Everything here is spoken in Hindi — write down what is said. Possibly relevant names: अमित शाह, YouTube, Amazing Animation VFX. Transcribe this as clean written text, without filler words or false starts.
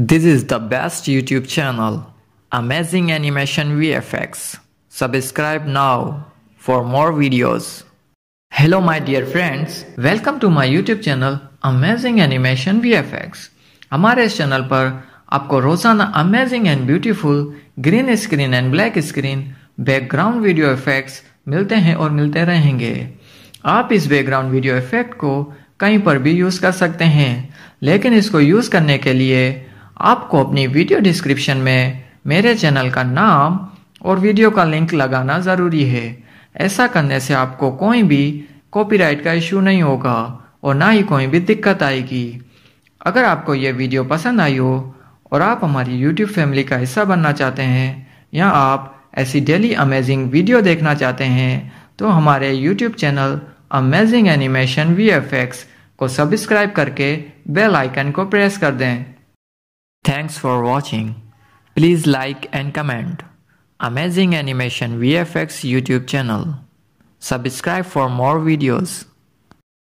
This is the best YouTube channel, Amazing Animation VFX. Subscribe now for more videos. Hello my dear friends, welcome to my YouTube channel Amazing Animation VFX. हमारे इस चैनल पर आपको रोजाना amazing and beautiful green screen and black screen background video effects मिलते हैं और मिलते रहेंगे। आप इस बैकग्राउंड वीडियो इफेक्ट को कहीं पर भी यूज कर सकते हैं, लेकिन इसको यूज करने के लिए आपको अपनी वीडियो डिस्क्रिप्शन में मेरे चैनल का नाम और वीडियो का लिंक लगाना जरूरी है। ऐसा करने से आपको कोई भी कॉपीराइट का इश्यू नहीं होगा और ना ही कोई भी दिक्कत आएगी। अगर आपको यह वीडियो पसंद आई हो और आप हमारी YouTube फैमिली का हिस्सा बनना चाहते हैं या आप ऐसी डेली अमेजिंग वीडियो देखना चाहते हैं तो हमारे YouTube channel amazing animation VFX को सब्सक्राइब करके बेल आइकन को प्रेस कर दें। Thanks for watching. Please like and comment Amazing Animation VFX YouTube channel. Subscribe for more videos.